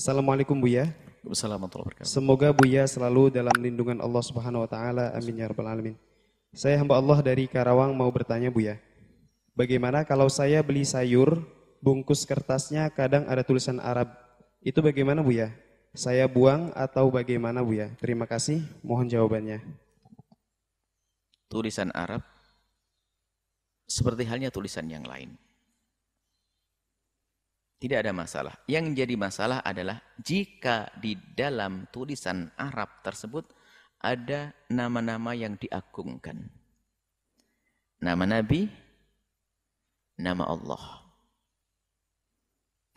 Assalamualaikum Buya. Wassalamualaikum. Semoga Buya selalu dalam lindungan Allah Subhanahu wa taala. Amin ya rabbal alamin. Saya hamba Allah dari Karawang mau bertanya Buya. Bagaimana kalau saya beli sayur, bungkus kertasnya kadang ada tulisan Arab. Itu bagaimana Buya? Saya buang atau bagaimana Buya? Terima kasih, mohon jawabannya. Tulisan Arab seperti halnya tulisan yang lain. Tidak ada masalah. Yang jadi masalah adalah jika di dalam tulisan Arab tersebut ada nama-nama yang diagungkan. Nama Nabi, nama Allah.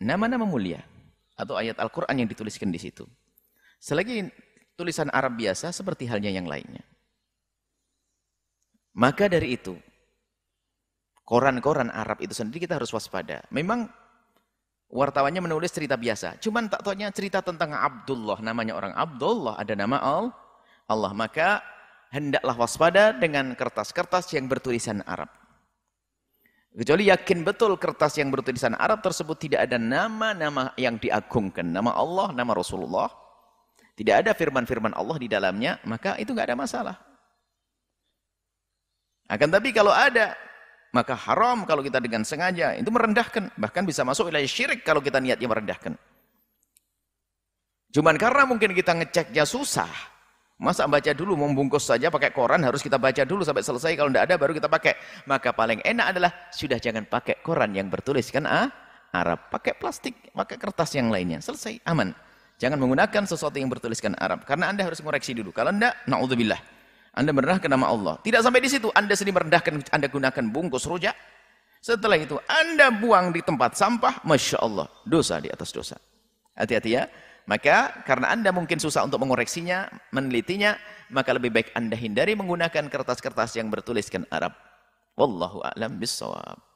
Nama-nama mulia atau ayat Al-Quran yang dituliskan di situ. Selagi tulisan Arab biasa seperti halnya yang lainnya. Maka dari itu, koran-koran Arab itu sendiri kita harus waspada. Memang wartawannya menulis cerita biasa. Cuman tak tahunya cerita tentang Abdullah. Namanya orang Abdullah, ada nama Allah, maka hendaklah waspada dengan kertas-kertas yang bertulisan Arab. Kecuali yakin betul kertas yang bertulisan Arab tersebut tidak ada nama-nama yang diagungkan, nama Allah, nama Rasulullah, tidak ada firman-firman Allah di dalamnya, maka itu nggak ada masalah. Akan tapi kalau ada, maka haram kalau kita dengan sengaja, itu merendahkan, bahkan bisa masuk wilayah syirik kalau kita niatnya merendahkan. Cuman karena mungkin kita ngeceknya susah. Masa baca dulu, membungkus saja pakai koran, harus kita baca dulu sampai selesai, kalau tidak ada baru kita pakai. Maka paling enak adalah sudah jangan pakai koran yang bertuliskan Arab, pakai plastik, pakai kertas yang lainnya, selesai, aman. Jangan menggunakan sesuatu yang bertuliskan Arab, karena Anda harus mengoreksi dulu. Kalau tidak, na'udzubillah, Anda merendahkan nama Allah. Tidak sampai di situ, Anda sendiri merendahkan, Anda gunakan bungkus rujak, setelah itu Anda buang di tempat sampah, Masya Allah, dosa di atas dosa. Hati-hati ya. Maka karena Anda mungkin susah untuk mengoreksinya, menelitinya, maka lebih baik Anda hindari menggunakan kertas-kertas yang bertuliskan Arab. Wallahu a'lam bissawab.